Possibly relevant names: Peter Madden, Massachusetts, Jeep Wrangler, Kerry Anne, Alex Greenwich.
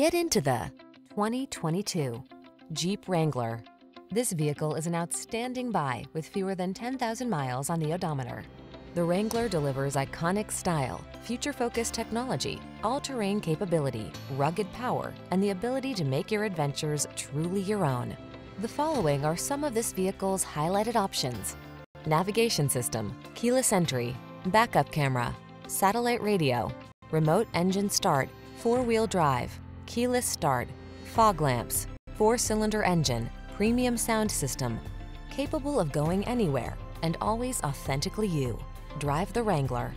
Get into the 2022 Jeep Wrangler. This vehicle is an outstanding buy with fewer than 10,000 miles on the odometer. The Wrangler delivers iconic style, future-focused technology, all-terrain capability, rugged power, and the ability to make your adventures truly your own. The following are some of this vehicle's highlighted options: navigation system, keyless entry, backup camera, satellite radio, remote engine start, four-wheel drive, keyless start, fog lamps, four-cylinder engine, premium sound system, capable of going anywhere and always authentically you. Drive the Wrangler.